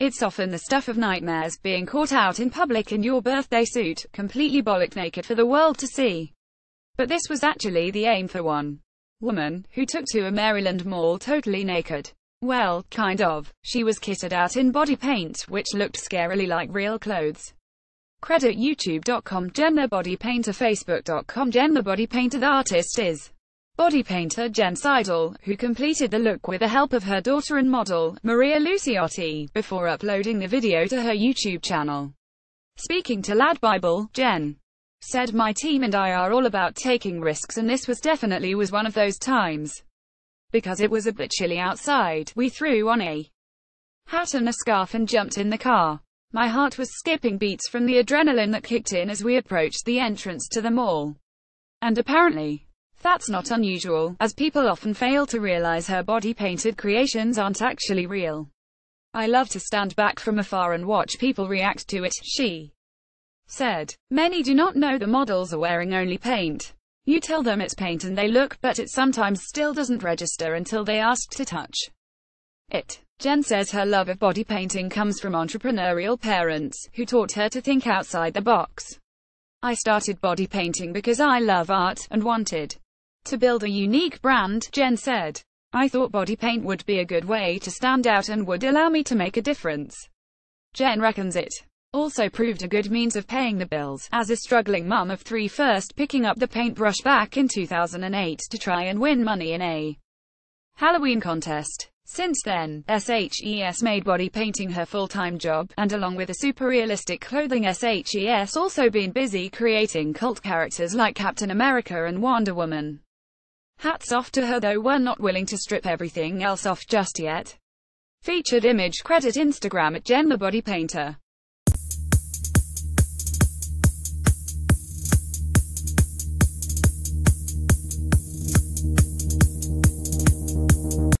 It's often the stuff of nightmares, being caught out in public in your birthday suit, completely bollock naked for the world to see. But this was actually the aim for one woman, who took to a Maryland mall totally naked. Well, kind of. She was kitted out in body paint, which looked scarily like real clothes. Credit youtube.com Jen the Body Painter, facebook.com Jen the Body Painter. The artist is body painter Jen Seidel, who completed the look with the help of her daughter and model, Maria Luciotti, before uploading the video to her YouTube channel. Speaking to LADbible, Jen said, "My team and I are all about taking risks, and this was definitely one of those times. Because it was a bit chilly outside, we threw on a hat and a scarf and jumped in the car. My heart was skipping beats from the adrenaline that kicked in as we approached the entrance to the mall. And apparently, that's not unusual, as people often fail to realize her body-painted creations aren't actually real. I love to stand back from afar and watch people react to it," she said. "Many do not know the models are wearing only paint. You tell them it's paint and they look, but it sometimes still doesn't register until they ask to touch it." Jen says her love of body painting comes from entrepreneurial parents, who taught her to think outside the box. "I started body painting because I love art, and wanted to build a unique brand," Jen said. "I thought body paint would be a good way to stand out and would allow me to make a difference." Jen reckons it also proved a good means of paying the bills, as a struggling mum of three first picking up the paintbrush back in 2008 to try and win money in a Halloween contest. Since then, SHES made body painting her full-time job, and along with the super realistic clothing, SHES also been busy creating cult characters like Captain America and Wonder Woman. Hats off to her, though we're not willing to strip everything else off just yet. Featured image credit Instagram at Jen the Body Painter.